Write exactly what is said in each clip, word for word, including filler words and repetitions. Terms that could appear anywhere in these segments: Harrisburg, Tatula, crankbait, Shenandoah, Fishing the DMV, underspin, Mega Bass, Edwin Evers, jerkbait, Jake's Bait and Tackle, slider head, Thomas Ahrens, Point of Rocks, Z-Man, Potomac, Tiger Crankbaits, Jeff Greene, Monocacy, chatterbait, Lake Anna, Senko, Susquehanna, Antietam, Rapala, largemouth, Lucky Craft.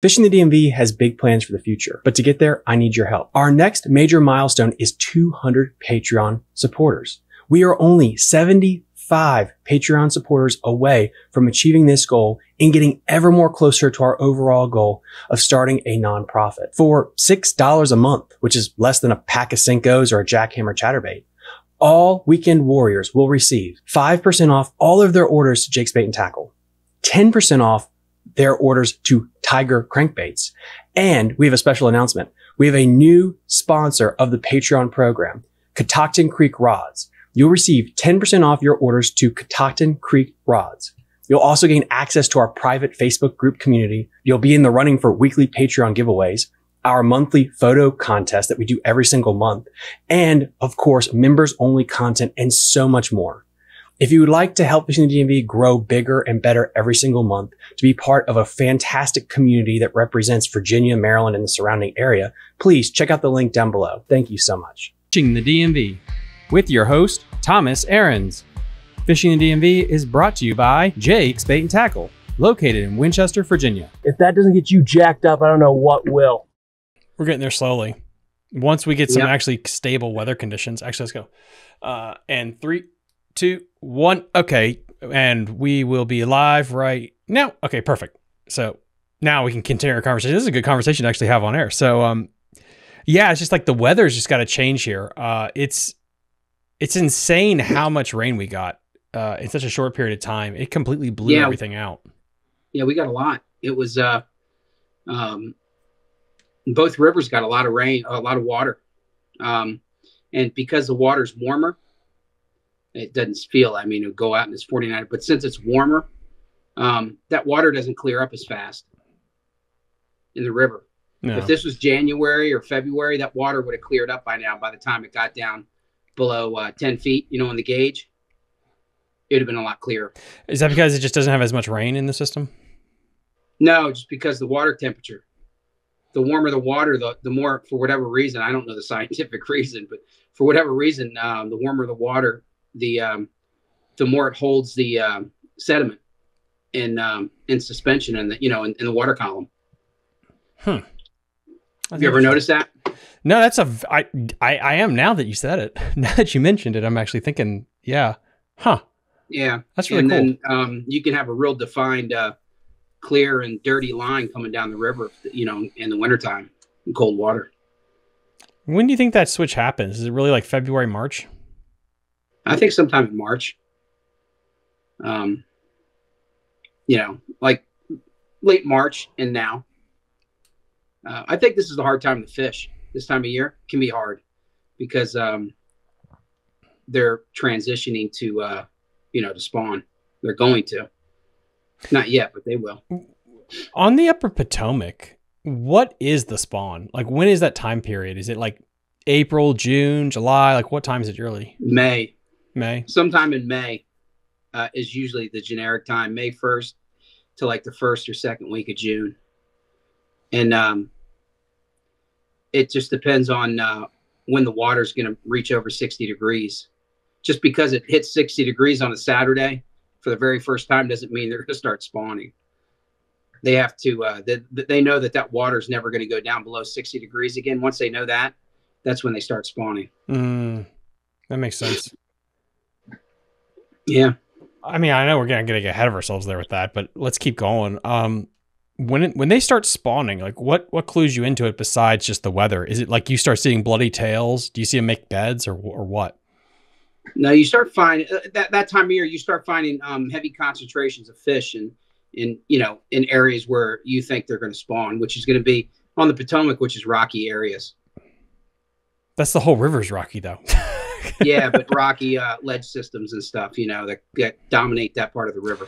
Fishing the D M V has big plans for the future, but to get there, I need your help. Our next major milestone is two hundred Patreon supporters. We are only seventy-five Patreon supporters away from achieving this goal and getting ever more closer to our overall goal of starting a nonprofit for six dollars a month, which is less than a pack of Senkos or a jackhammer chatterbait. All weekend warriors will receive five percent off all of their orders to Jake's Bait and Tackle, ten percent off their orders to Tiger Crankbaits. And we have a special announcement. We have a new sponsor of the Patreon program, Catoctin Creek Rods. You'll receive ten percent off your orders to Catoctin Creek Rods. You'll also gain access to our private Facebook group community. You'll be in the running for weekly Patreon giveaways, our monthly photo contest that we do every single month, and of course, members only content and so much more. If you would like to help Fishing the D M V grow bigger and better every single month, to be part of a fantastic community that represents Virginia, Maryland, and the surrounding area, please check out the link down below. Thank you so much. Fishing the D M V with your host, Thomas Ahrens. Fishing the D M V is brought to you by Jake's Bait and Tackle, located in Winchester, Virginia. If that doesn't get you jacked up, I don't know what will. We're getting there slowly. Once we get some yep. actually stable weather conditions. Actually, let's go. Uh, and three, two, one. Okay. And we will be live right now. Okay, perfect. So now we can continue our conversation. This is a good conversation to actually have on air. So um, yeah, it's just like the weather's just got to change here. Uh, it's it's insane how much rain we got uh, in such a short period of time. It completely blew yeah. everything out. Yeah, we got a lot. It was... Uh, um, both rivers got a lot of rain, a lot of water. Um, and because the water's warmer, it doesn't feel, I mean, it'll go out and it's forty-nine, but since it's warmer, um, that water doesn't clear up as fast in the river. No. If this was January or February, that water would have cleared up by now. By the time it got down below uh, ten feet, you know, in the gauge, it would have been a lot clearer. Is that because it just doesn't have as much rain in the system? No, just because the water temperature. The warmer the water, the, the more, for whatever reason, I don't know the scientific reason, but for whatever reason, um, the warmer the water, the um, the more it holds the um, sediment in um, in suspension and the, you know, in, in the water column. Hmm. Have you ever noticed that? No, that's a I, I I am now that you said it. Now that you mentioned it, I'm actually thinking, yeah, huh? Yeah, that's really and cool. And then um, you can have a real defined. Uh, clear and dirty line coming down the river, you know, in the wintertime, in cold water. When do you think that switch happens? Is it really like February, March? I think sometime in March. Um, you know, like late March and now. Uh, I think this is the hard time to fish. This time of year can be hard because um, they're transitioning to, uh, you know, to spawn. They're going to. Not yet, but they will. On the upper Potomac, what is the spawn? Like, when is that time period? Is it like April, June, July? Like, what time is it early? May. May. Sometime in May uh, is usually the generic time, May first to like the first or second week of June. And um, it just depends on uh, when the water's going to reach over sixty degrees. Just because it hits sixty degrees on a Saturday for the very first time doesn't mean they're going to start spawning. They have to, uh, they, they know that that water's never going to go down below sixty degrees again. Once they know that, that's when they start spawning. Mm, that makes sense. Yeah. I mean, I know we're going to get ahead of ourselves there with that, but let's keep going. Um, when, it, when they start spawning, like what, what clues you into it besides just the weather? Is it like you start seeing bloody tails? Do you see them make beds or, or what? No, you start finding uh, that that time of year. You start finding um, heavy concentrations of fish, and in, in you know in areas where you think they're going to spawn, which is going to be on the Potomac, which is rocky areas. That's the whole river's rocky, though. Yeah, but rocky uh, ledge systems and stuff, you know, that, that dominate that part of the river.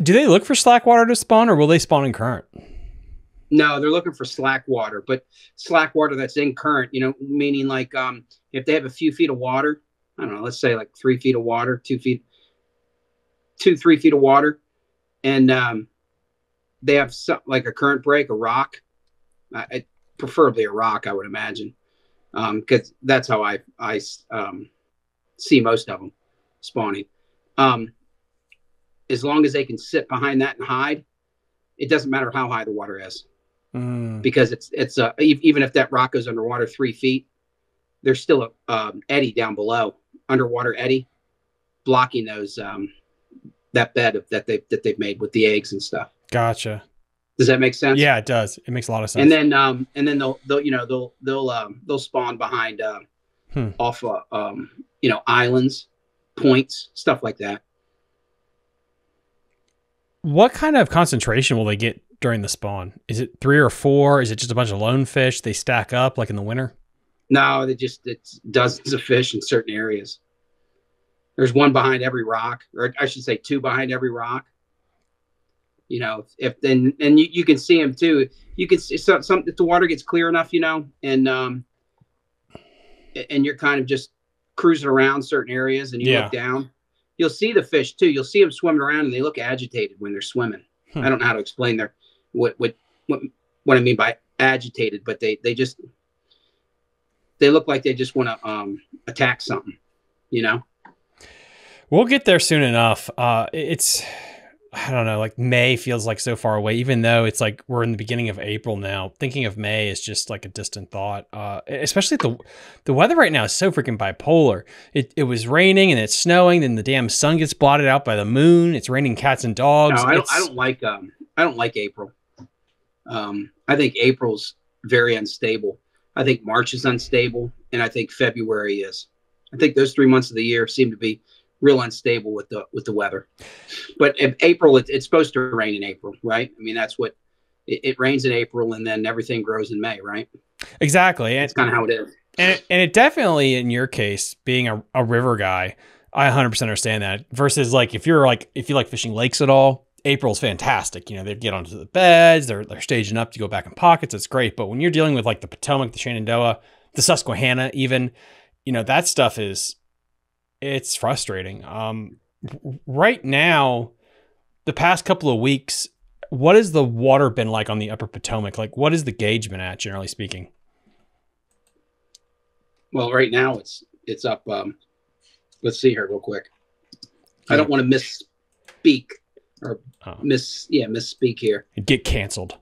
Do they look for slack water to spawn, or will they spawn in current? No, they're looking for slack water, but slack water that's in current. You know, meaning like um, if they have a few feet of water. I don't know, let's say like three feet of water, two feet, two, three feet of water. And um, they have some, like a current break, a rock, I, I, preferably a rock, I would imagine. Because um, that's how I, I um, see most of them spawning. Um, as long as they can sit behind that and hide, it doesn't matter how high the water is. mm. because it's it's uh, even if that rock goes underwater three feet, there's still a um, eddy down below, underwater eddy, blocking those um, that bed of, that they that they've made with the eggs and stuff. Gotcha. Does that make sense? Yeah, it does. It makes a lot of sense. And then um, and then they'll they'll you know they'll they'll um, they'll spawn behind uh, hmm. off uh, um, you know islands, points, stuff like that. What kind of concentration will they get during the spawn? Is it three or four? Is it just a bunch of lone fish? They stack up like in the winter? No, they just, it's dozens of fish in certain areas. There's one behind every rock, or I should say two behind every rock. You know, if then, and, and you, you can see them too. You can see some, some, if the water gets clear enough, you know, and, um, and you're kind of just cruising around certain areas and you yeah. look down. You'll see the fish too. You'll see them swimming around, and they look agitated when they're swimming. Hmm. I don't know how to explain their what what what what I mean by agitated, but they they just they look like they just want to um, attack something, you know. We'll get there soon enough. Uh, it's I don't know, like May feels like so far away, even though it's like we're in the beginning of April now. Thinking of May is just like a distant thought, uh, especially the the weather right now is so freaking bipolar. It, it was raining and it's snowing, then the damn sun gets blotted out by the moon. It's raining cats and dogs. No, I, don't, I don't like um, I don't like April. Um, I think April's very unstable. I think March is unstable, and I think February is. I think those three months of the year seem to be real unstable with the with the weather. But in April, it, it's supposed to rain in April, right? I mean, that's what it, it rains in April, and then everything grows in May, right? Exactly. That's kind of how it is. And it, and it definitely, in your case, being a, a river guy, I one hundred percent understand that. Versus like if you're like if you like fishing lakes at all, April's fantastic. You know, they get onto the beds, they're they're staging up to go back in pockets. It's great. But when you're dealing with like the Potomac, the Shenandoah, the Susquehanna, even, you know, that stuff is. It's frustrating. Um, right now, the past couple of weeks, what has the water been like on the upper Potomac? Like, what has the gauge been at, generally speaking? Well, right now it's it's up. Um, let's see here real quick. I don't want to misspeak or oh. miss, yeah, misspeak here. Get canceled.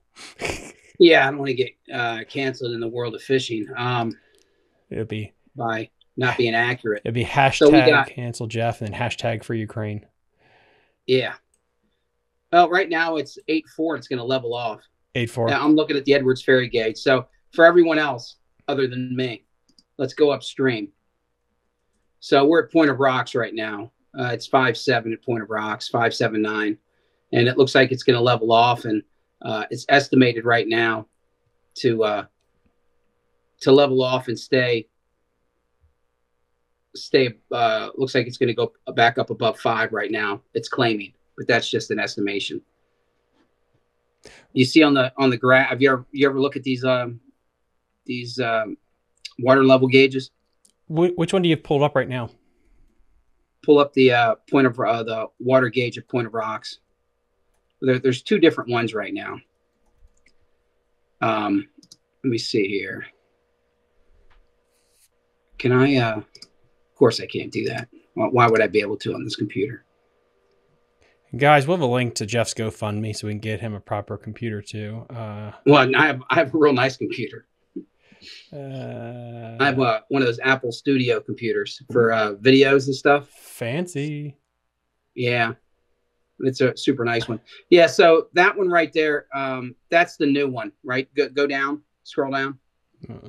Yeah, I don't want to get uh, canceled in the world of fishing. Um, It'll be. Bye. Not being accurate. It'd be hashtag so got, cancel Jeff and then hashtag for Ukraine. Yeah. Well, right now it's eight four. It's going to level off. eight four. Now I'm looking at the Edwards Ferry Gate. So for everyone else other than me, let's go upstream. So we're at Point of Rocks right now. Uh, it's five seven at Point of Rocks, five seven nine. And it looks like it's going to level off. And uh, it's estimated right now to uh, to level off and stay. Stay uh looks like it's going to go back up above five right now. It's claiming, but that's just an estimation. You see on the on the graph, have you ever you ever look at these um these um water level gauges? Wh which one do you have pulled up right now? Pull up the uh point of uh, the water gauge at Point of Rocks. There, there's two different ones right now. Um let me see here. Can I uh Of course I can't do that. Why would I be able to on this computer? Guys, we'll have a link to Jeff's GoFundMe so we can get him a proper computer too. Uh, well, I have, I have a real nice computer. Uh, I have uh, one of those Apple Studio computers for uh, videos and stuff. Fancy. Yeah, it's a super nice one. Yeah, so that one right there, um, that's the new one, right? Go, go down, scroll down. Uh-uh.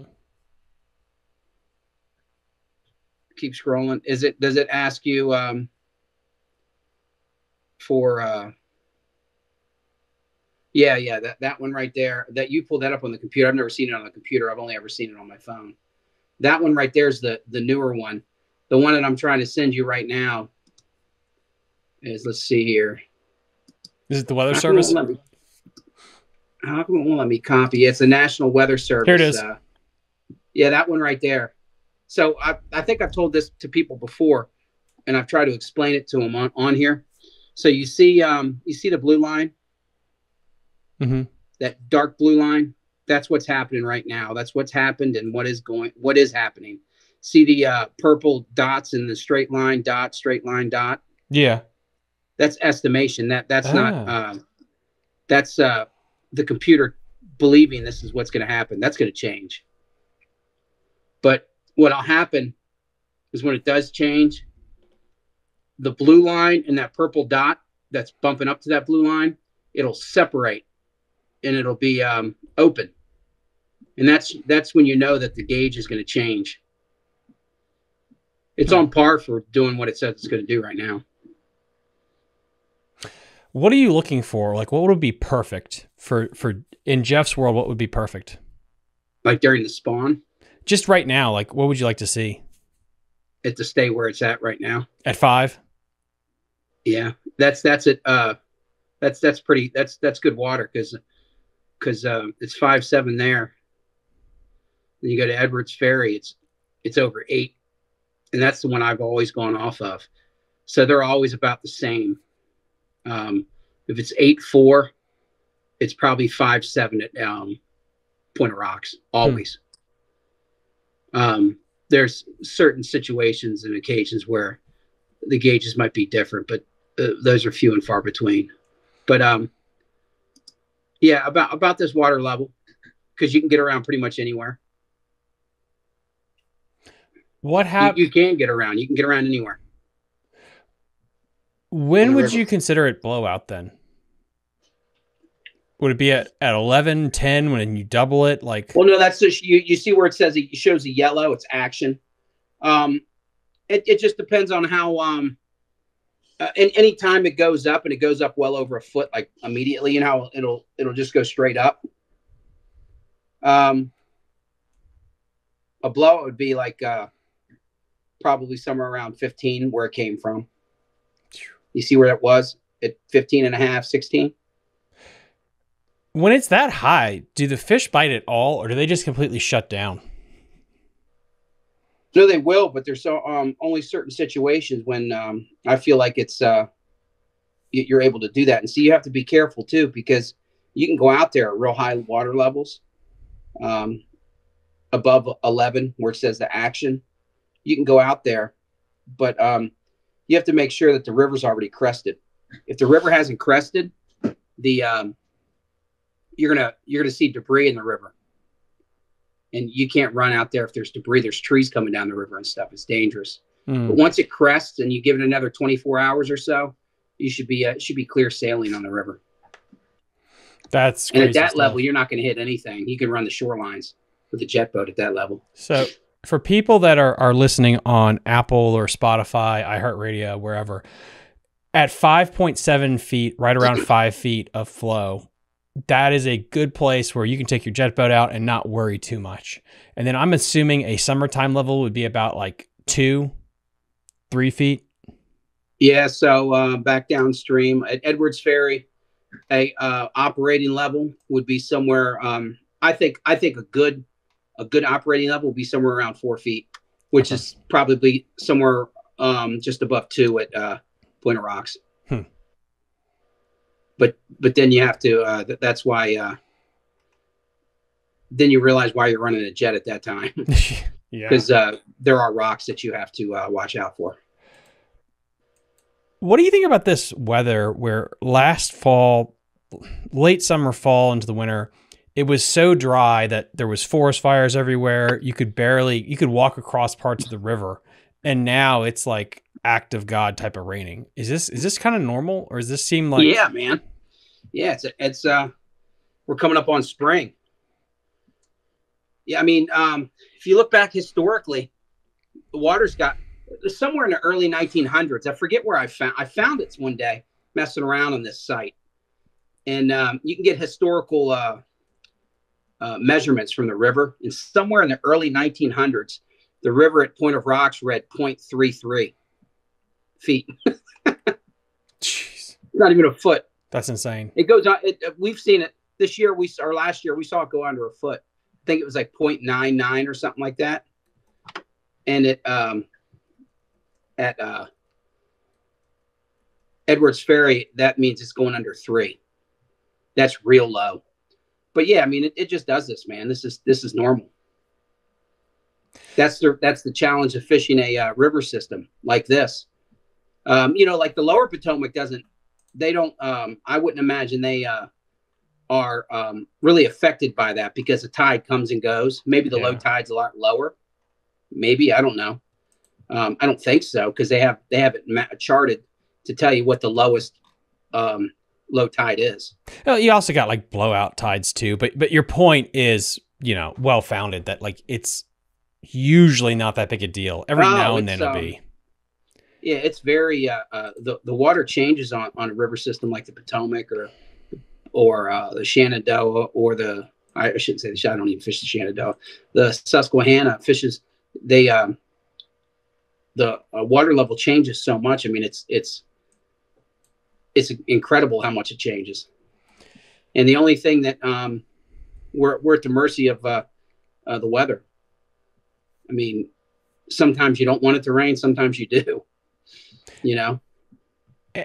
Keep scrolling. Is it, does it ask you um, for, uh, yeah, yeah, that, that one right there that you pulled that up on the computer. I've never seen it on the computer. I've only ever seen it on my phone. That one right there is the, the newer one. The one that I'm trying to send you right now is, let's see here. Is it the Weather Service? How come it won't let me copy? It's the National Weather Service. Here it is. Uh, yeah, that one right there. So I, I think I've told this to people before, and I've tried to explain it to them on, on here. So you see, um, you see the blue line, mm-hmm. that dark blue line. That's what's happening right now. That's what's happened and what is going, what is happening. See the uh, purple dots in the straight line dot, straight line dot. Yeah, that's estimation. That that's ah. not. Uh, that's uh, the computer believing this is what's going to happen. That's going to change. But what'll happen is when it does change, the blue line and that purple dot that's bumping up to that blue line, it'll separate and it'll be um, open. And that's that's when you know that the gauge is going to change. It's on par for doing what it says it's going to do right now. What are you looking for? Like, what would be perfect for, for in Jeff's world, what would be perfect? Like during the spawn? Just right now, like, what would you like to see? It to stay where it's at right now. At five? Yeah, that's, that's it. Uh, that's, that's pretty, that's, that's good water. Cause, cause, um, it's five, seven there. Then you go to Edwards Ferry. It's, it's over eight. And that's the one I've always gone off of. So they're always about the same. Um, if it's eight, four, it's probably five, seven at, um, Point of Rocks always. Hmm. Um, there's certain situations and occasions where the gauges might be different, but uh, those are few and far between. But um, yeah, about, about this water level, because you can get around pretty much anywhere. What happened? You, you can get around. You can get around anywhere. When would river. you consider it blowout then? Would it be at, at eleven, ten when you double it? Like, well, no, that's just, you, you see where it says it shows a yellow, it's action. Um, it, it just depends on how, um, uh, and any time it goes up and it goes up well over a foot, like immediately, you know, it'll, it'll just go straight up. Um, a blowout would be like, uh, probably somewhere around fifteen where it came from. You see where that was at fifteen and a half, sixteen. When it's that high, do the fish bite at all, or do they just completely shut down? No, they will, but there's so um, only certain situations when um, I feel like it's uh, you're able to do that. And so you have to be careful too, because you can go out there at real high water levels, um, above eleven, where it says the action. You can go out there, but um, you have to make sure that the river's already crested. If the river hasn't crested, the um, You're gonna you're gonna see debris in the river, and you can't run out there if there's debris. There's trees coming down the river and stuff. It's dangerous. Mm. But once it crests and you give it another twenty-four hours or so, you should be uh, should be clear sailing on the river. That's crazy. And at that level, you're not going to hit anything. You can run the shorelines with a jet boat at that level. So for people that are are listening on Apple or Spotify, iHeartRadio, wherever, at five point seven feet, right around five feet of flow, that is a good place where you can take your jet boat out and not worry too much. And then I'm assuming a summertime level would be about like two, three feet. Yeah. So uh, back downstream at Edwards Ferry, a uh, operating level would be somewhere. Um, I think I think a good a good operating level would be somewhere around four feet, which okay. is probably somewhere um, just above two at uh, Point of Rocks. Hmm. But, but then you have to, uh, th that's why, uh, then you realize why you're running a jet at that time. Yeah. Cause, uh, there are rocks that you have to, uh, watch out for. What do you think about this weather where last fall, late summer, fall into the winter, it was so dry that there was forest fires everywhere. You could barely, you could walk across parts of the river, and now it's like act of God type of raining. Is this, is this kind of normal, or does this seem like, yeah, man. Yeah, it's it's uh we're coming up on spring. Yeah, I mean, um if you look back historically, the water's got somewhere in the early nineteen hundreds. I forget where I found I found it one day messing around on this site. And um you can get historical uh uh measurements from the river, and somewhere in the early nineteen hundreds, the river at Point of Rocks read zero point three three feet. Jeez. Not even a foot. That's insane. It goes on. It, we've seen it this year. We or last year we saw it go under a foot. I think it was like zero point nine nine or something like that. And it um, at uh, Edwards Ferry, that means it's going under three. That's real low. But yeah, I mean, it, it just does this, man. This is this is normal. That's the that's the challenge of fishing a uh, river system like this. Um, you know, like the lower Potomac doesn't, they don't, um, I wouldn't imagine they uh, are um, really affected by that because the tide comes and goes. Maybe the yeah. low tide's a lot lower. Maybe, I don't know. Um, I don't think so, because they have they have it ma charted to tell you what the lowest um, low tide is. Well, you also got like blowout tides too, but but your point is, you know, well founded that like it's usually not that big a deal. Every oh, now and then it'll um, be. Yeah, it's very uh, uh, the the water changes on on a river system like the Potomac or or uh, the Shenandoah or the I shouldn't say the I don't even fish the Shenandoah. The Susquehanna fishes they. Um, the uh, water level changes so much. I mean, it's, it's, it's incredible how much it changes. And the only thing that, um, we're, we're at the mercy of, uh, uh, the weather. I mean, sometimes you don't want it to rain. Sometimes you do, you know?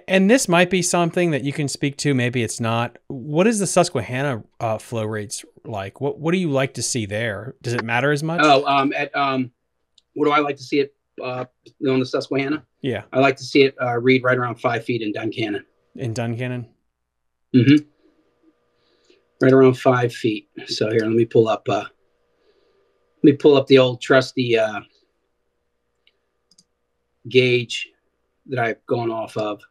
And this might be something that you can speak to. Maybe it's not. What is the Susquehanna uh, flow rates like? What, what do you like to see there? Does it matter as much? Oh, um, at, um, what do I like to see it? Uh, on the Susquehanna, yeah, I like to see it uh, read right around five feet in Duncannon. In Duncannon, mm-hmm, right around five feet. So here, let me pull up. Uh, let me pull up the old trusty uh, gauge that I've gone off of.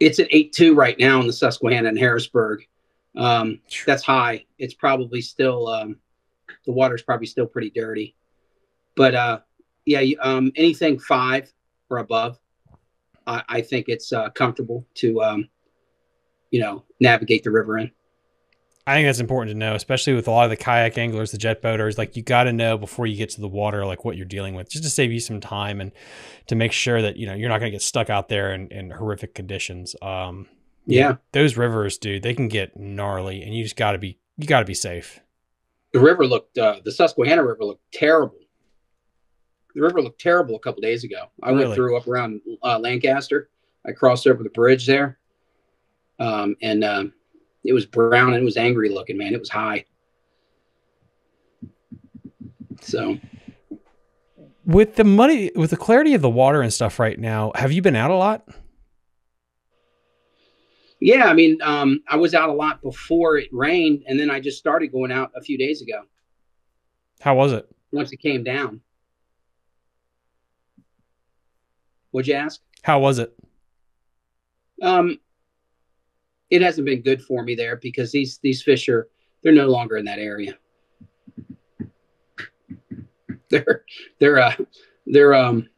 It's at eight two right now in the Susquehanna and Harrisburg. Um, that's high. It's probably still um, the water's probably still pretty dirty. But uh, yeah, um, anything five or above, I, I think it's uh, comfortable to, um, you know, navigate the river in. I think that's important to know, especially with a lot of the kayak anglers, the jet boaters. Like you got to know before you get to the water, like what you're dealing with, just to save you some time and to make sure that you know you're not going to get stuck out there in, in horrific conditions. Um, yeah, know, those rivers, dude, they can get gnarly, and you just got to be you got to be safe. The river looked, uh, the Susquehanna River looked terrible. The river looked terrible a couple of days ago. I really? went through up around uh, Lancaster. I crossed over the bridge there, um, and um, it was brown and it was angry looking, man. It was high. So, with the money, with the clarity of the water and stuff right now, have you been out a lot? Yeah, I mean, um, I was out a lot before it rained, and then I just started going out a few days ago. How was it? Once it came down. Would you ask? How was it? Um, it hasn't been good for me there because these these fish are they're no longer in that area. They're they're uh, they're um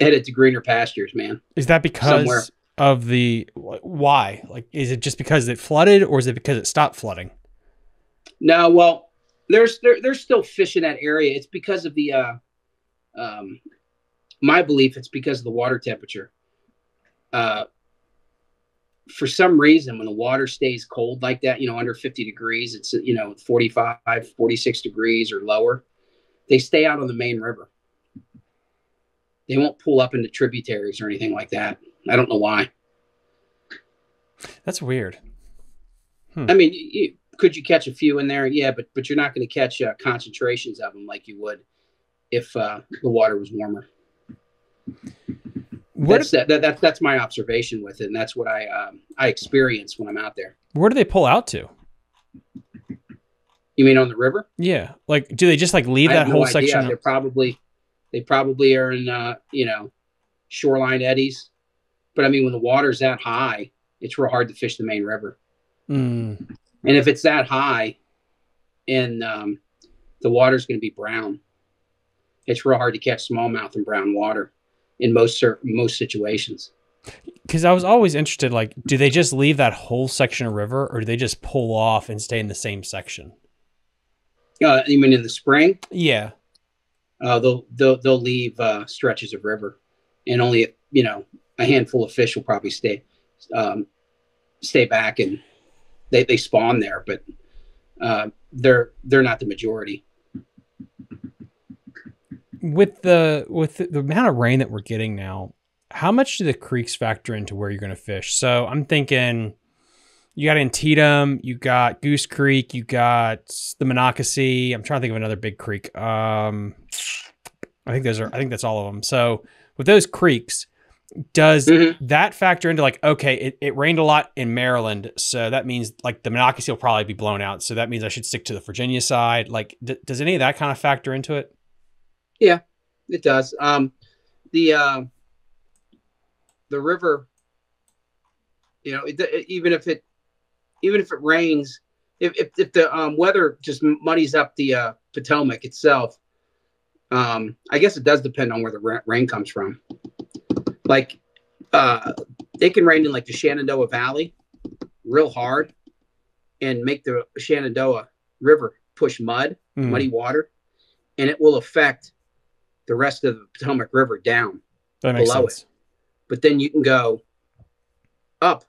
headed to greener pastures, man. Is that because Somewhere. of the why? Like, is it just because it flooded, or is it because it stopped flooding? No, well, there's there, there's still fish in that area. It's because of the uh, um. My belief, it's because of the water temperature. Uh, for some reason, when the water stays cold like that, you know, under fifty degrees, it's, you know, forty-five, forty-six degrees or lower, they stay out on the main river. They won't pull up into tributaries or anything like that. I don't know why. That's weird. Hmm. I mean, you, could you catch a few in there? Yeah, but, but you're not going to catch uh, concentrations of them like you would if uh, the water was warmer. What that's, that, that, that, that's my observation with it, and that's what I um, I experience when I'm out there. Where do they pull out to? You mean on the river? Yeah, like do they just like leave I that whole no section? They probably they probably are in uh, you know shoreline eddies, but I mean when the water's that high, it's real hard to fish the main river. Mm. And if it's that high, and um, the water's going to be brown. It's real hard to catch smallmouth in brown water in most most situations. Because I was always interested, like, do they just leave that whole section of river, or do they just pull off and stay in the same section? Uh, you mean in the spring? Yeah. Uh, they'll, they'll, they'll leave uh, stretches of river, and only, you know, a handful of fish will probably stay um, stay back, and they, they spawn there, but uh, they're they're not the majority. With the with the amount of rain that we're getting now, how much do the creeks factor into where you're going to fish? So I'm thinking you got Antietam, you got Goose Creek, you got the Monocacy. I'm trying to think of another big creek. Um, I think those are I think that's all of them. So with those creeks, Does mm-hmm. that factor into like, okay, it, it rained a lot in Maryland, so that means like the Monocacy will probably be blown out, so that means I should stick to the Virginia side. Like, d does any of that kind of factor into it? Yeah, it does. Um, the uh, the river, you know, it, it, even if it even if it rains, if if, if the um, weather just muddies up the uh, Potomac itself, um, I guess it does depend on where the ra rain comes from. Like, uh, it can rain in like the Shenandoah Valley real hard and make the Shenandoah River push mud, mm. muddy water, and it will affect the rest of the Potomac River down that below makes sense. It. But then you can go up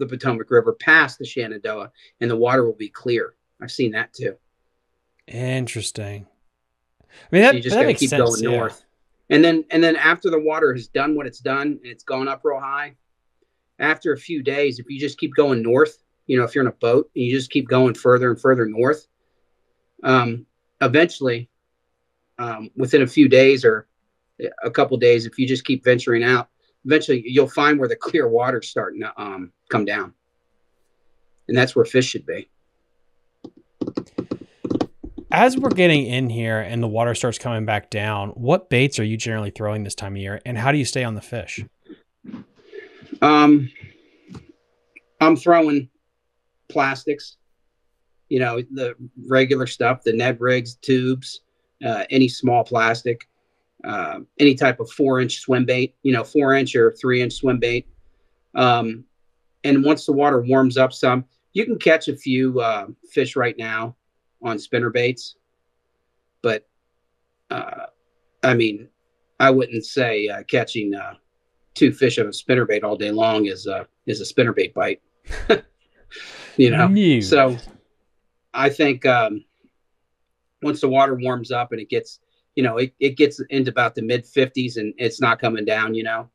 the Potomac River past the Shenandoah and the water will be clear. I've seen that too. Interesting. I mean, that, so you just that gotta makes keep sense, going yeah. north. And then, and then after the water has done what it's done and it's gone up real high, after a few days, if you just keep going north, you know, if you're in a boat and you just keep going further and further north, um, eventually, um, within a few days or a couple days, if you just keep venturing out, eventually you'll find where the clear water's starting to um, come down. And that's where fish should be. As we're getting in here and the water starts coming back down, what baits are you generally throwing this time of year, and how do you stay on the fish? Um, I'm throwing plastics, you know, the regular stuff, the Ned rigs, tubes, uh, any small plastic, uh, any type of four inch swim bait, you know, four inch or three inch swim bait. Um, and once the water warms up some, you can catch a few uh, fish right now on spinner baits, but uh, I mean, I wouldn't say uh, catching uh, two fish on a spinner bait all day long is a uh, is a spinner bait bite. You know, New. So I think um, once the water warms up and it gets, you know, it it gets into about the mid fifties and it's not coming down, you know,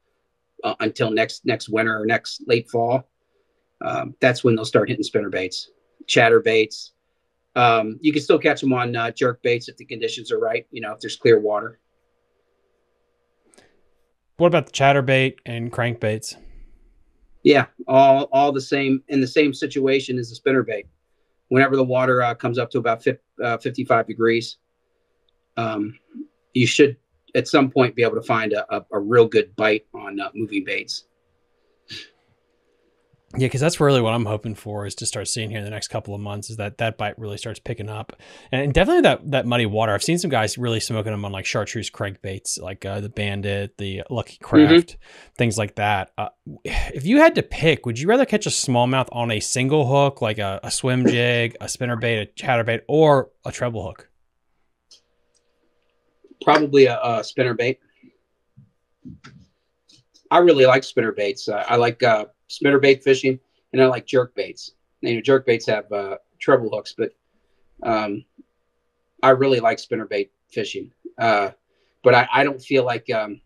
uh, until next next winter or next late fall. Um, that's when they'll start hitting spinner baits, chatter baits. Um, you can still catch them on uh, jerk baits if the conditions are right, you know, if there's clear water. What about the chatterbait and crankbaits? Yeah, all all the same, in the same situation as the spinnerbait. Whenever the water uh, comes up to about fifty, uh, fifty-five degrees, um, you should at some point be able to find a, a, a real good bite on uh, moving baits. Yeah, because that's really what I'm hoping for, is to start seeing here in the next couple of months, is that that bite really starts picking up. And definitely that that muddy water. I've seen some guys really smoking them on like chartreuse crankbaits, like uh, the Bandit, the Lucky Craft, mm-hmm. things like that. Uh, if you had to pick, would you rather catch a smallmouth on a single hook, like a, a swim jig, a spinnerbait, a chatterbait, or a treble hook? Probably a, a spinnerbait. I really like spinnerbaits. Uh, I like... Uh, spinnerbait fishing, and I like jerk baits. You know, jerk baits have uh, treble hooks, but um, I really like spinnerbait fishing. Uh, but I, I don't feel like um,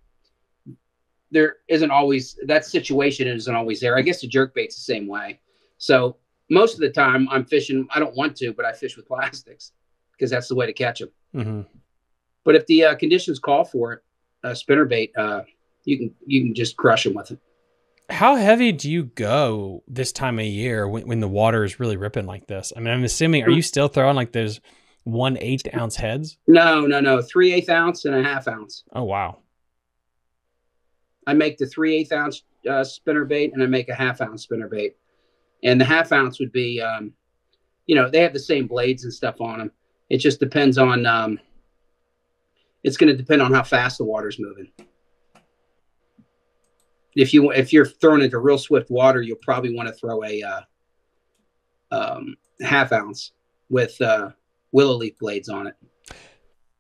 there isn't always that situation isn't always there. I guess the jerk bait's the same way. So most of the time I'm fishing, I don't want to, but I fish with plastics because that's the way to catch them. Mm-hmm. But if the uh, conditions call for it, a uh, spinnerbait, uh, you can you can just crush them with it. How heavy do you go this time of year when, when the water is really ripping like this? I mean, I'm assuming, are you still throwing like those one eighth ounce heads? No, no, no. Three eighth ounce and a half ounce. Oh, wow. I make the three eighth ounce uh, spinnerbait, and I make a half ounce spinnerbait. And the half ounce would be, um, you know, they have the same blades and stuff on them. It just depends on, um, it's going to depend on how fast the water's moving. If you if you're throwing into real swift water, you'll probably want to throw a uh, um, half ounce with uh, willow leaf blades on it.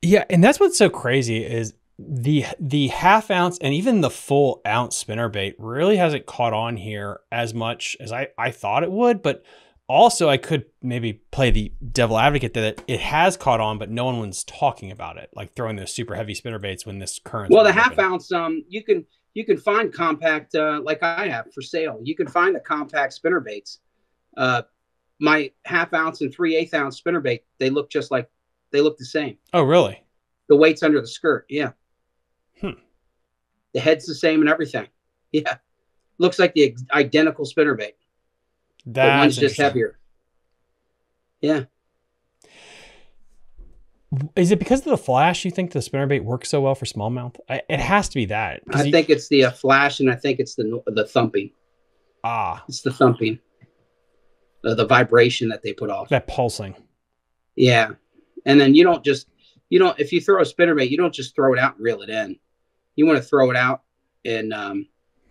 Yeah, and that's what's so crazy is the the half ounce and even the full ounce spinnerbait really hasn't caught on here as much as I I thought it would. But also, I could maybe play the devil advocate that it has caught on, but no one's talking about it, like throwing those super heavy spinnerbaits when this current. Well, the half ounce, um, you can. You can find compact, uh, like I have for sale. You can find the compact spinnerbaits. Uh, my half ounce and three eighth ounce spinnerbait, they look just like, they look the same. Oh, really? The weight's under the skirt, yeah. Hmm. The head's the same and everything. Yeah. Looks like the identical spinnerbait. That one's just heavier. Yeah. Is it because of the flash you think the spinnerbait works so well for smallmouth? I, it has to be that. I you, think it's the uh, flash, and I think it's the the thumping. Ah. It's the thumping. The, the vibration that they put off. That pulsing. Yeah. And then you don't just, you don't, if you throw a spinnerbait, you don't just throw it out and reel it in. You want to throw it out and um,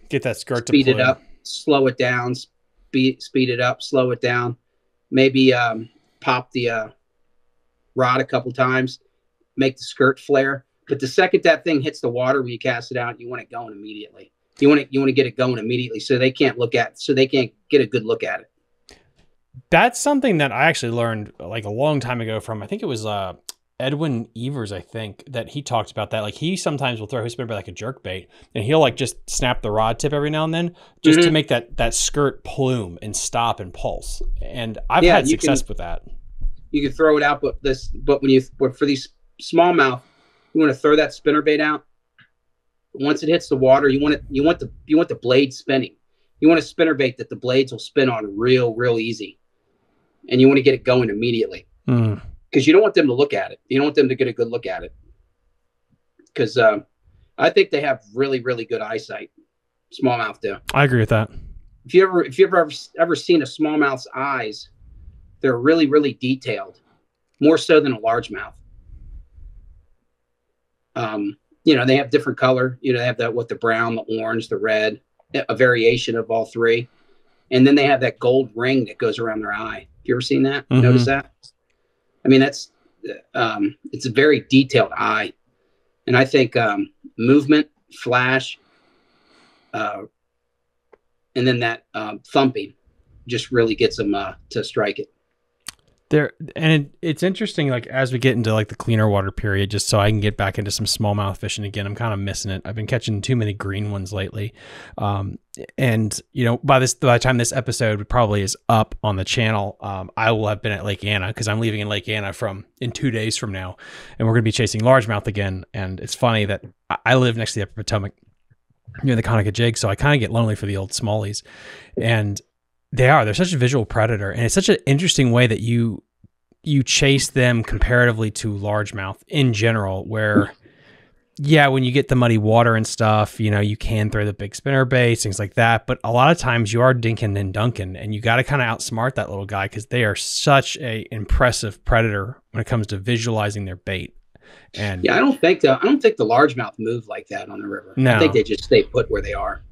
get that skirt to speed it up, slow it down, speed, speed it up, slow it down. Maybe um, pop the... Uh, rod a couple times, make the skirt flare. But the second that thing hits the water when you cast it out, you want it going immediately. You want it, you want to get it going immediately so they can't look at, so they can't get a good look at it. That's something that I actually learned like a long time ago from, I think it was uh, Edwin Evers, I think, that he talked about that. Like he sometimes will throw his spinnerbait like a jerkbait and he'll like just snap the rod tip every now and then just mm-hmm. to make that, that skirt plume and stop and pulse. And I've yeah, had success can, with that. You can throw it out, but this, but when you, but for these smallmouth, you want to throw that spinnerbait out. Once it hits the water, you want it, you want the, you want the blade spinning. You want a spinnerbait that the blades will spin on real, real easy. And you want to get it going immediately because mm. you don't want them to look at it. You don't want them to get a good look at it. Cause um, I think they have really, really good eyesight. Smallmouth do. I agree with that. If you ever, if you've ever, ever seen a smallmouth's eyes, they're really, really detailed, more so than a largemouth. Um, you know, they have different color. You know, they have that what the brown, the orange, the red, a variation of all three. And then they have that gold ring that goes around their eye. Have you ever seen that? Mm-hmm. Notice that? I mean, that's um, it's a very detailed eye. And I think um, movement, flash, uh, and then that um, thumping just really gets them uh, to strike it. There, and it, it's interesting, like as we get into like the cleaner water period, just so I can get back into some smallmouth fishing again, I'm kind of missing it. I've been catching too many green ones lately. Um, and you know, by this, by the time this episode probably is up on the channel, um, I will have been at Lake Anna because I'm leaving in Lake Anna from in two days from now, and we're going to be chasing largemouth again. And it's funny that I live next to the upper Potomac near the Conococheague, so I kind of get lonely for the old smallies. And they are. They're such a visual predator, and it's such an interesting way that you you chase them comparatively to largemouth in general, where, yeah, when you get the muddy water and stuff, you know, you can throw the big spinnerbaits, things like that, but a lot of times you are dinking and dunking, and you got to kind of outsmart that little guy because they are such a impressive predator when it comes to visualizing their bait. And yeah, I don't think the, I don't think the largemouth move like that on the river. No. I think they just stay put where they are,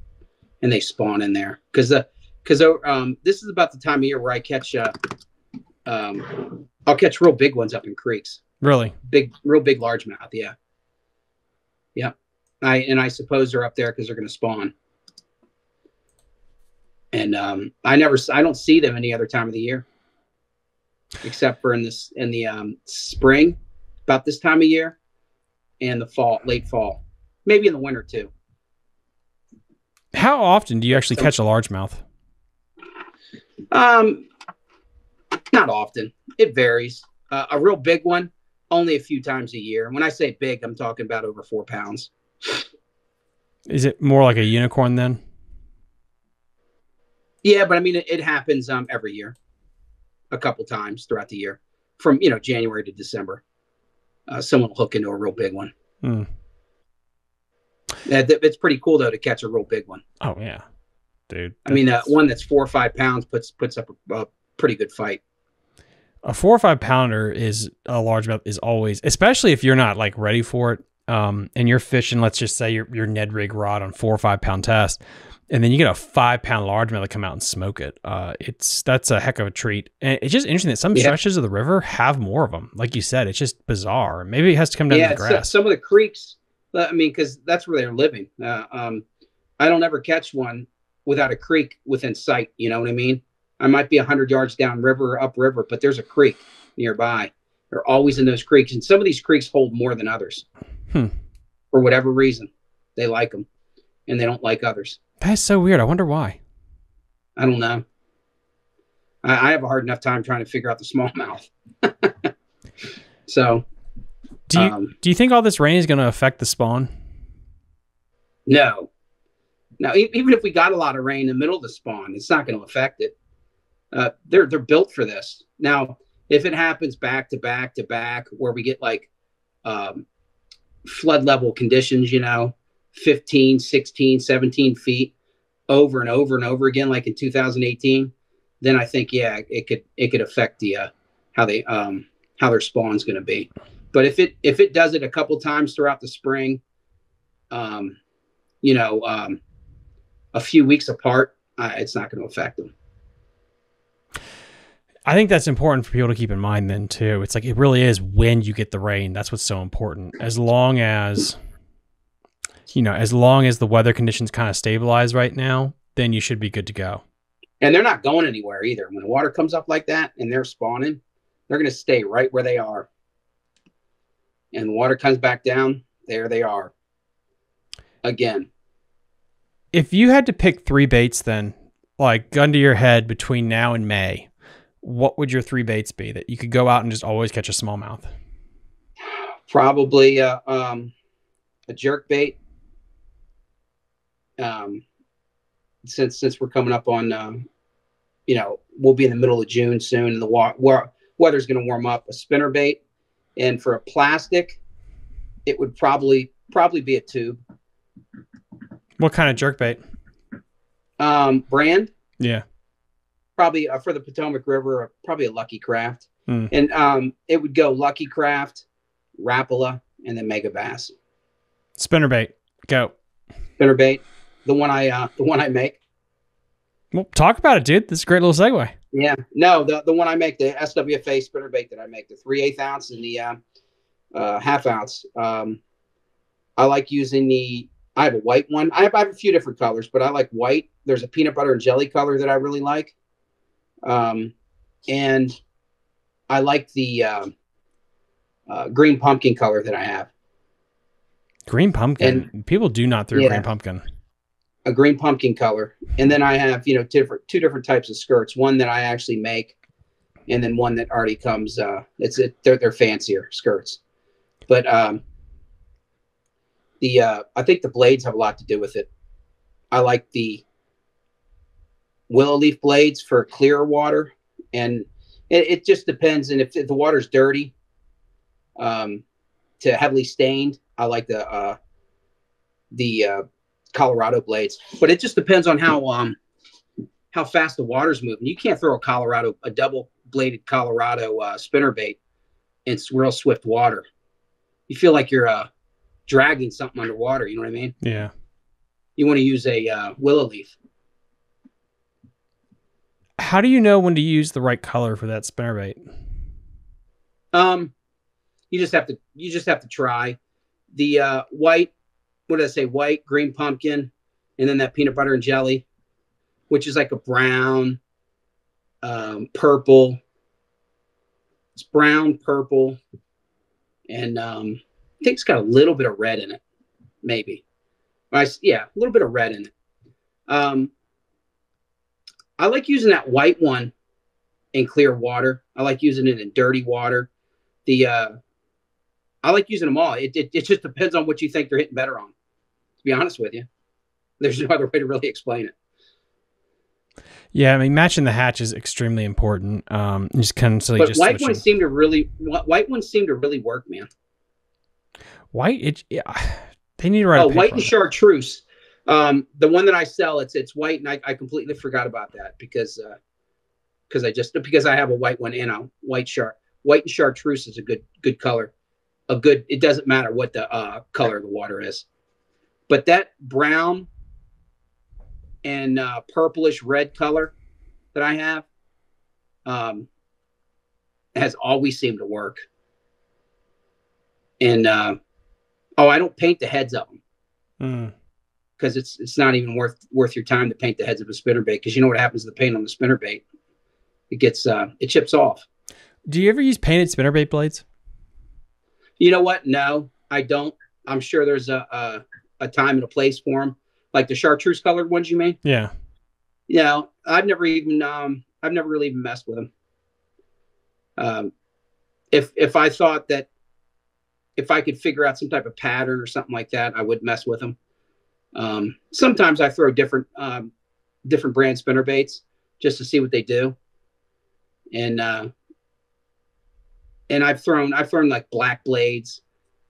and they spawn in there because the Because um, this is about the time of year where I catch, uh, um, I'll catch real big ones up in creeks. Really? Big, real big largemouth, yeah. Yeah. I, and I suppose they're up there because they're going to spawn. And um, I never, I don't see them any other time of the year. Except for in this, in the um, spring, about this time of year, and the fall, late fall. Maybe in the winter too. How often do you actually so, catch a largemouth? Um, not often. It varies. Uh, a real big one, only a few times a year. When I say big, I'm talking about over four pounds. Is it more like a unicorn then? Yeah, but I mean, it, it happens um every year, a couple times throughout the year, from you know January to December. Uh, someone will hook into a real big one. Mm. That, that, it's pretty cool though to catch a real big one. Oh yeah. Dude, I mean, uh, one that's four or five pounds puts puts up a, a pretty good fight. A four or five pounder is a largemouth is always, especially if you're not like ready for it, um, and you're fishing. Let's just say your your Ned rig rod on four or five pound test, and then you get a five pound largemouth to come out and smoke it. Uh, it's that's a heck of a treat, and it's just interesting that some yeah. stretches of the river have more of them. Like you said, it's just bizarre. Maybe it has to come down yeah, to the grass. So, some of the creeks, I mean, because that's where they're living. Uh, um, I don't ever catch one without a creek within sight, you know what I mean? I might be a hundred yards down river or up river, but there's a creek nearby. They're always in those creeks. And some of these creeks hold more than others. Hmm. For whatever reason. They like them, and they don't like others. That's so weird. I wonder why. I don't know. I, I have a hard enough time trying to figure out the smallmouth. So. Do you, um, do you think all this rain is going to affect the spawn? No. Now, even if we got a lot of rain in the middle of the spawn, it's not going to affect it. Uh, they're they're built for this. Now, if it happens back to back to back, where we get like um, flood level conditions, you know, fifteen, sixteen, seventeen feet over and over and over again, like in two thousand eighteen, then I think, yeah, it could it could affect the uh, how they um, how their spawn's going to be. But if it if it does it a couple times throughout the spring, um, you know, um, a few weeks apart, uh, it's not going to affect them. I think that's important for people to keep in mind then too. It's like, it really is when you get the rain. That's what's so important. As long as, you know, as long as the weather conditions kind of stabilize right now, then you should be good to go. And they're not going anywhere either. When the water comes up like that and they're spawning, they're going to stay right where they are. And the water comes back down, there they are again. If you had to pick three baits then, like gun to your head between now and May, what would your three baits be that you could go out and just always catch a smallmouth? Probably uh, um, a jerkbait. Um, since since we're coming up on, um, you know, we'll be in the middle of June soon, and the wa weather's going to warm up. A spinnerbait, and for a plastic, it would probably probably be a tube. What kind of jerkbait? Um, brand. Yeah. Probably uh, for the Potomac River, probably a Lucky Craft. Mm. And um, it would go Lucky Craft, Rapala, and then Mega Bass. Spinnerbait, go. Spinnerbait, the one I uh, the one I make. Well, talk about it, dude. This is a great little segue. Yeah, no, the the one I make, the S W F A spinnerbait that I make, the three eighths ounce and the uh, uh, half ounce. Um, I like using the. I have a white one. I have, I have a few different colors, but I like white. There's a peanut butter and jelly color that I really like. Um, and I like the, um, uh, uh, green pumpkin color that I have. Green pumpkin. And people do not throw yeah, green pumpkin, a green pumpkin color. And then I have, you know, different, two different types of skirts, one that I actually make, and then one that already comes, uh, it's, it, they're, they're fancier skirts, but, um, the, uh, I think the blades have a lot to do with it. I like the willow leaf blades for clear water, and it, it just depends. And if, if the water's dirty, um, to heavily stained, I like the uh, the uh, Colorado blades. But it just depends on how um how fast the water's moving. You can't throw a Colorado a double bladed Colorado uh, spinnerbait in real swift water. You feel like you're uh, dragging something underwater. You know what I mean? Yeah. You want to use a uh, willow leaf. How do you know when to use the right color for that spinnerbait? Um, you just have to, you just have to try the, uh, white, what did I say? White, green pumpkin, and then that peanut butter and jelly, which is like a brown, um, purple. It's brown, purple. And, um, I think it's got a little bit of red in it. Maybe. I, yeah. A little bit of red in it. Um, I like using that white one in clear water. I like using it in dirty water. The uh, I like using them all. It, it, it just depends on what you think they're hitting better on, to be honest with you. There's no other way to really explain it. Yeah, I mean, matching the hatch is extremely important. Um, just kind of so but just white switching. ones seem to really white ones seem to really work, man. White, it yeah, they need to write. Oh, a white and chartreuse. Um, the one that I sell, it's it's white, and I, I completely forgot about that because because uh, I just because I have a white one and a white chart. White and chartreuse is a good good color, a good. It doesn't matter what the uh, color of the water is, but that brown and uh, purplish red color that I have um, has always seemed to work. And uh, oh, I don't paint the heads of them. Mm. Because it's it's not even worth worth your time to paint the heads of a spinnerbait, because you know what happens to the paint on the spinnerbait? It gets uh, it chips off. Do you ever use painted spinnerbait blades? You know what? No, I don't. I'm sure there's a a, a time and a place for them, like the chartreuse colored ones you mean? Yeah. You know, I've never even um I've never really even messed with them. Um, if if I thought that if I could figure out some type of pattern or something like that, I would mess with them. Um, sometimes I throw different um, different brand spinnerbaits just to see what they do. And uh, and I've thrown I've thrown like black blades,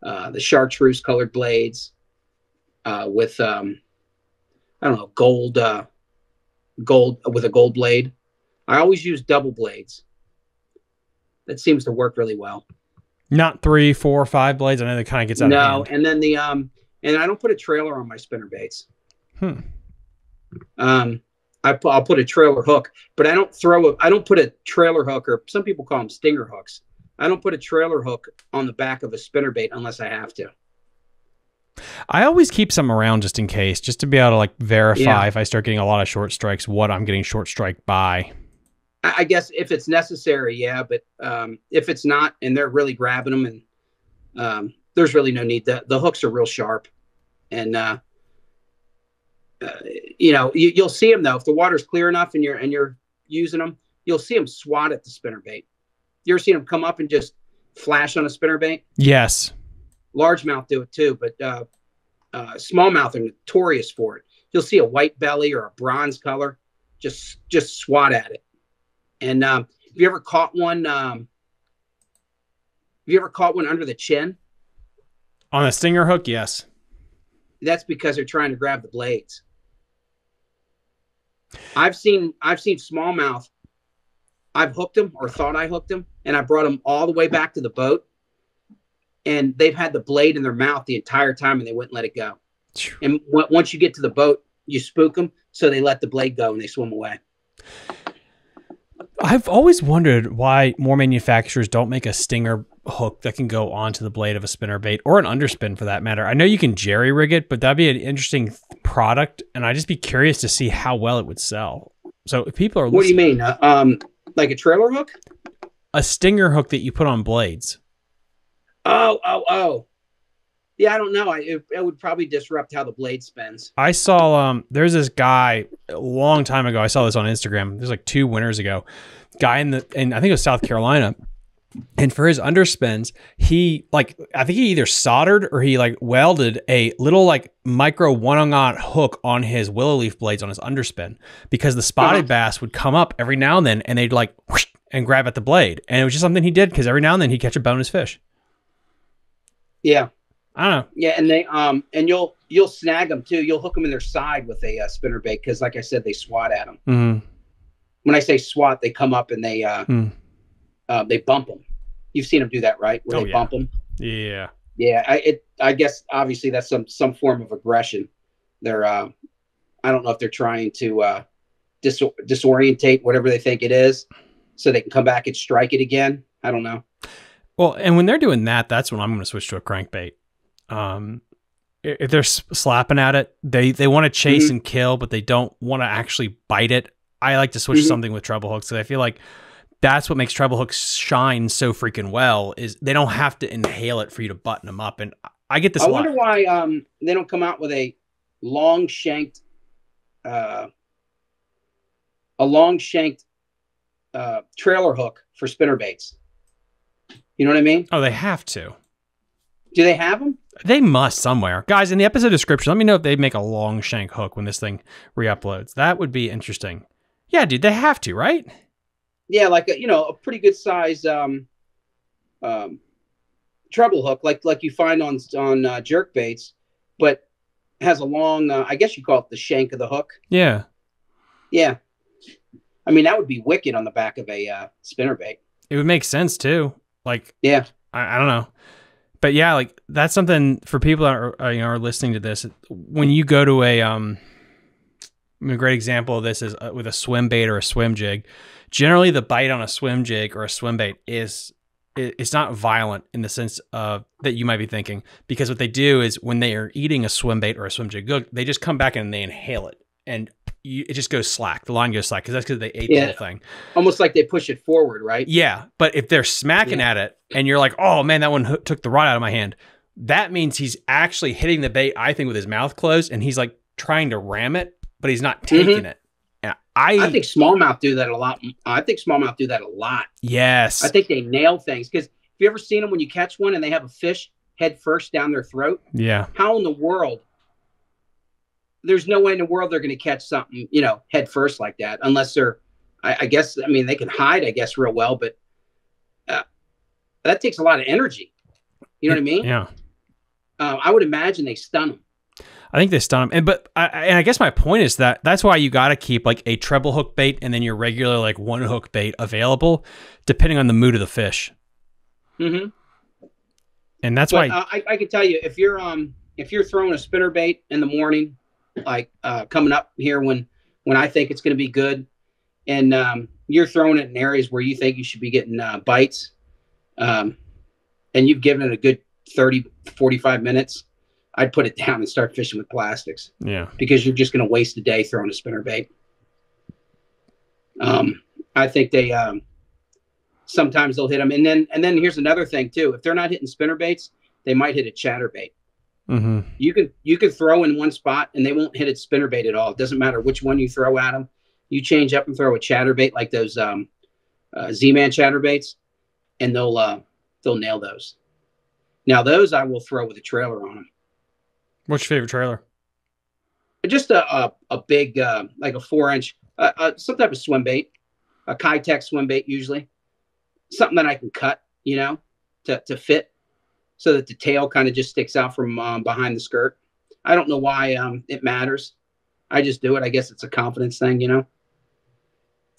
uh, the chartreuse colored blades, uh, with um, I don't know gold uh, gold with a gold blade. I always use double blades. That seems to work really well. Not three, four, five blades. I know that kind of gets out. No, of hand. And then the um, and I don't put a trailer on my spinner baits. Hmm. Um, I I'll put a trailer hook, but I don't throw a I don't put a trailer hook, or some people call them stinger hooks. I don't put a trailer hook on the back of a spinner bait unless I have to. I always keep some around just in case, just to be able to like verify yeah. if I start getting a lot of short strikes, what I'm getting short strike by. I guess if it's necessary, yeah, but um, if it's not and they're really grabbing them, and um, there's really no need. The, the hooks are real sharp, and uh, uh, you know you, you'll see them though. If the water's clear enough and you're and you're using them, you'll see them swat at the spinnerbait. You ever seen them come up and just flash on a spinnerbait? Yes. Largemouth do it too, but uh, uh, smallmouth are notorious for it. You'll see a white belly or a bronze color, just just swat at it. And um, have you ever caught one? Um, have you ever caught one under the chin? On a stinger hook, yes. That's because they're trying to grab the blades. I've seen I've seen smallmouth. I've hooked them, or thought I hooked them, and I brought them all the way back to the boat, and they've had the blade in their mouth the entire time, and they wouldn't let it go. And w once you get to the boat, you spook them, so they let the blade go and they swim away. I've always wondered why more manufacturers don't make a stinger hook that can go onto the blade of a spinnerbait, or an underspin for that matter. I know you can jerry rig it, but that'd be an interesting product, and I'd just be curious to see how well it would sell. So if people are listening, what do you mean? Uh, um, like a trailer hook? A stinger hook that you put on blades. Oh, oh, oh. Yeah, I don't know. I, it, it would probably disrupt how the blade spins. I saw, um, there's this guy a long time ago. I saw this on Instagram. There's like two winters ago. Guy in the, and I think it was South Carolina. And for his underspins, he like, I think he either soldered or he like welded a little like micro one-on-aught hook on his willow leaf blades on his underspin, because the spotted uh-huh. bass would come up every now and then and they'd like whoosh, and grab at the blade. And it was just something he did because every now and then he'd catch a bonus fish. Yeah. I don't know. Yeah, and they um and you'll you'll snag them too. You'll hook them in their side with a uh, spinnerbait, because, like I said, they swat at them. Mm-hmm. When I say swat, they come up and they uh, mm. uh they bump them. You've seen them do that, right? Where oh, they yeah. bump them. Yeah. Yeah. I it I guess obviously that's some some form of aggression. They're uh, I don't know if they're trying to uh, dis disorientate whatever they think it is, so they can come back and strike it again. I don't know. Well, and when they're doing that, that's when I'm going to switch to a crankbait. Um, if they're slapping at it, they, they want to chase mm-hmm. and kill, but they don't want to actually bite it. I like to switch mm-hmm. something with treble hooks. I feel like that's what makes treble hooks shine so freaking well, is they don't have to inhale it for you to button them up. And I get this I a lot. wonder why, um, they don't come out with a long shanked, uh, a long shanked, uh, trailer hook for spinnerbaits. You know what I mean? Oh, they have to. Do they have them? They must somewhere. Guys, in the episode description, let me know if they make a long shank hook when this thing re-uploads. That would be interesting. Yeah, dude, they have to, right? Yeah, like a, you know, a pretty good size um, um, treble hook, like like you find on on uh, jerk baits, but has a long. Uh, I guess you call it the shank of the hook. Yeah, yeah. I mean, that would be wicked on the back of a uh, spinnerbait. It would make sense too. Like, yeah, I, I don't know. But yeah, like that's something for people that are, you know, are listening to this. When you go to a, um, I mean, a great example of this is uh, with a swim bait or a swim jig. Generally, the bite on a swim jig or a swim bait is it, it's not violent in the sense of that you might be thinking, because what they do is when they are eating a swim bait or a swim jig, they just come back and they inhale it, and you, it just goes slack. The line goes slack because that's because they ate yeah. the whole thing. Almost like they push it forward, right? Yeah, but if they're smacking yeah. at it and you're like, oh, man, that one took the rod out of my hand, that means he's actually hitting the bait, I think, with his mouth closed, and he's like trying to ram it, but he's not taking mm-hmm. it. And I, I think smallmouth do that a lot. I think smallmouth do that a lot. Yes. I think they nail things, because have you ever seen them when you catch one and they have a fish head first down their throat? Yeah. How in the world there's no way in the world they're going to catch something, you know, head first like that, unless they're, I, I guess, I mean, they can hide, I guess, real well, but uh, that takes a lot of energy. You know what I mean? Yeah. Uh, I would imagine they stun them. I think they stun them. And, but I, and I guess my point is that that's why you got to keep like a treble hook bait and then your regular, like one hook bait available depending on the mood of the fish. Mm-hmm. And that's but, why uh, I, I can tell you if you're, um, if you're throwing a spinnerbait in the morning, like, uh, coming up here when, when I think it's going to be good and, um, you're throwing it in areas where you think you should be getting uh, bites, um, and you've given it a good thirty, forty-five minutes, I'd put it down and start fishing with plastics. Yeah. Because you're just going to waste a day throwing a spinnerbait. Um, I think they, um, sometimes they'll hit them. And then, and then here's another thing too. If they're not hitting spinnerbaits, they might hit a chatterbait. Mm-hmm. You can, you can throw in one spot and they won't hit a spinnerbait at all. It doesn't matter which one you throw at them. You change up and throw a chatterbait like those, um, uh, Z-Man chatterbaits, and they'll, uh, they'll nail those. Now those I will throw with a trailer on them. What's your favorite trailer? Just a a, a big, uh, like a four inch, uh, uh, some type of swim bait, a Kydex swim bait usually, something that I can cut, you know, to to fit, so that the tail kind of just sticks out from um, behind the skirt. I don't know why um, it matters. I just do it. I guess it's a confidence thing, you know.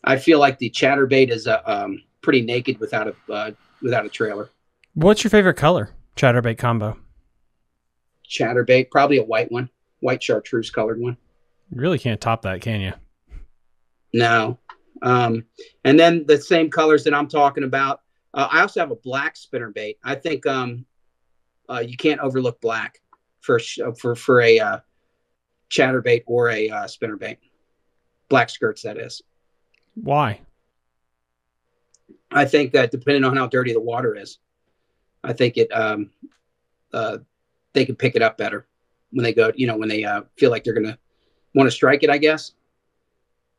I feel like the chatterbait is a uh, um, pretty naked without a uh, without a trailer. What's your favorite color chatterbait combo? Chatterbait, probably a white one, white chartreuse colored one. You really can't top that, can you? No. Um, and then the same colors that I'm talking about. Uh, I also have a black spinnerbait. I think um, uh, you can't overlook black for for for a uh, chatterbait or a uh, spinnerbait. Black skirts, that is. Why? I think that depending on how dirty the water is, I think it. Um, uh, they can pick it up better when they go, you know, when they uh, feel like they're going to want to strike it, I guess.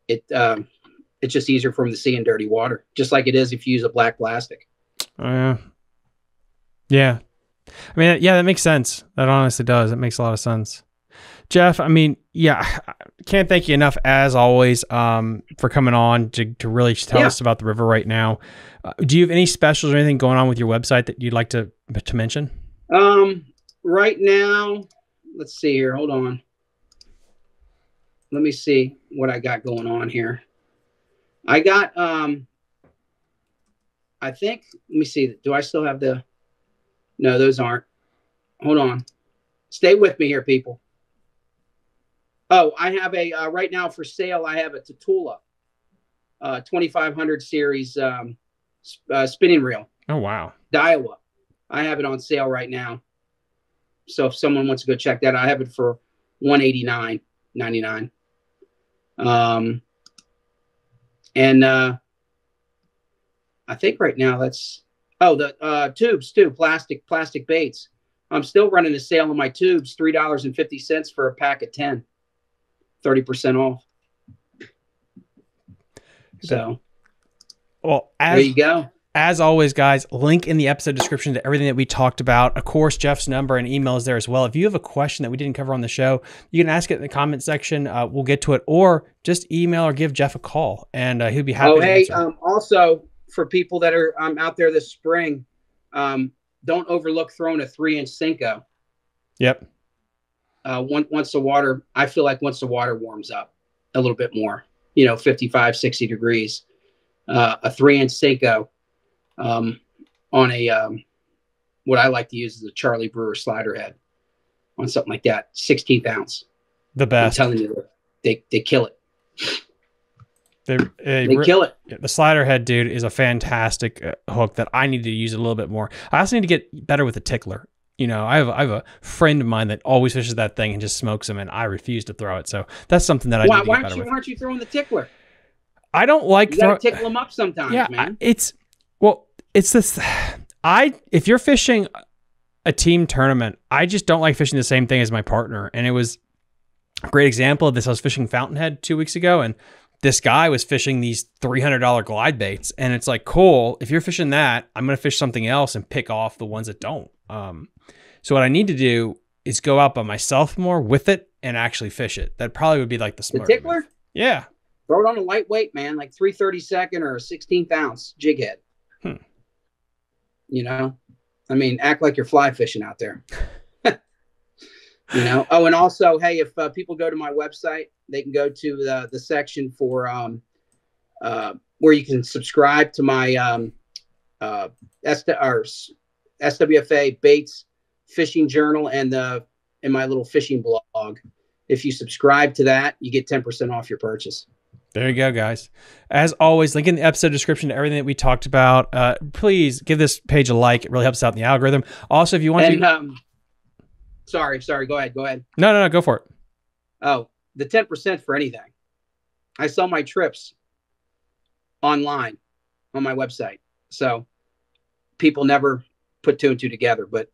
It um, it's just easier for them to see in dirty water, just like it is if you use a black plastic. Oh, uh, yeah. I mean, yeah, that makes sense. That honestly does. It makes a lot of sense. Jeff, I mean, yeah, I can't thank you enough, as always, um, for coming on to, to really tell yeah. us about the river right now. Uh, do you have any specials or anything going on with your website that you'd like to to mention? Um. Right now, let's see here. Hold on. Let me see what I got going on here. I got, um, I think, let me see. Do I still have the, no, those aren't. Hold on. Stay with me here, people. Oh, I have a, uh, right now for sale, I have a Tatula uh, twenty-five hundred series um, uh, spinning reel. Oh, wow. Daiwa. I have it on sale right now. So if someone wants to go check that, I have it for one eighty-nine ninety-nine. Um, and uh, I think right now that's oh the uh, tubes too, plastic plastic baits. I'm still running a sale on my tubes, three dollars and fifty cents for a pack of ten, thirty percent off. So, well, as there you go. As always, guys, link in the episode description to everything that we talked about. Of course, Jeff's number and email is there as well. If you have a question that we didn't cover on the show, you can ask it in the comment section. Uh, we'll get to it, or just email or give Jeff a call, and uh, he'll be happy. Oh, to hey, answer. Um, also for people that are um, out there this spring, um, don't overlook throwing a three-inch Senko. Yep. Uh, once, once the water, I feel like once the water warms up a little bit more, you know, fifty-five, sixty degrees, uh, a three-inch Senko. Um, on a, um, what I like to use is a Charlie Brewer slider head on something like that. sixteenth ounce. The best. I'm telling you, they, they kill it. They, they, they kill it. The slider head, dude, is a fantastic uh, hook that I need to use a little bit more. I also need to get better with the tickler. You know, I have, I have a friend of mine that always fishes that thing and just smokes them, and I refuse to throw it. So that's something that I why, need to why get better you, with. Why aren't you throwing the tickler? I don't like throwing. You got to tickle them up sometimes, yeah, man. I, it's, well, it's this, I, if you're fishing a team tournament, I just don't like fishing the same thing as my partner. And it was a great example of this. I was fishing Fountainhead two weeks ago, and this guy was fishing these three hundred dollar glide baits. And it's like, cool, if you're fishing that, I'm going to fish something else and pick off the ones that don't. Um, so what I need to do is go out by myself more with it and actually fish it. That probably would be like the smart. The tickler? Move. Yeah. Throw it on a lightweight, man, like three thirty-second or a sixteenth ounce jig head. Hmm. You know, I mean, act like you're fly fishing out there. You know, oh, and also, hey, if uh, people go to my website, they can go to the, the section for um, uh, where you can subscribe to my um, uh, S W F A Baits Fishing Journal and the and my little fishing blog. If you subscribe to that, you get ten percent off your purchase. There you go, guys. As always, link in the episode description to everything that we talked about. Uh, please give this page a like. It really helps out in the algorithm. Also, if you want and, to... Um, Sorry, sorry. Go ahead. Go ahead. No, no, no. Go for it. Oh, the ten percent for anything. I sell my trips online on my website. So people never put two and two together, but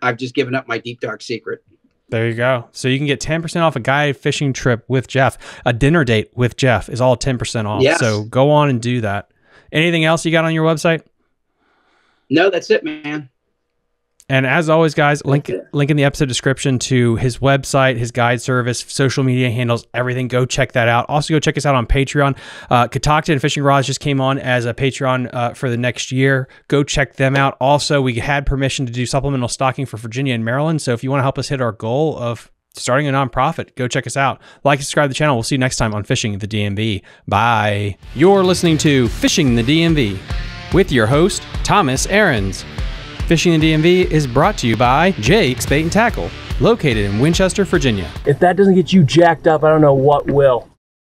I've just given up my deep, dark secret. There you go. So you can get ten percent off a guided fishing trip with Jeff. A dinner date with Jeff is all ten percent off. Yes. So go on and do that. Anything else you got on your website? No, that's it, man. And as always, guys, link link in the episode description to his website, his guide service, social media handles, everything. Go check that out. Also, go check us out on Patreon. Uh, Catoctin Fishing Rods just came on as a Patreon uh, for the next year. Go check them out. Also, we had permission to do supplemental stocking for Virginia and Maryland. So if you want to help us hit our goal of starting a nonprofit, go check us out. Like and subscribe to the channel. We'll see you next time on Fishing the D M V. Bye. You're listening to Fishing the D M V with your host, Thomas Ahrens. Fishing the D M V is brought to you by Jake's Bait and Tackle, located in Winchester, Virginia. If that doesn't get you jacked up, I don't know what will.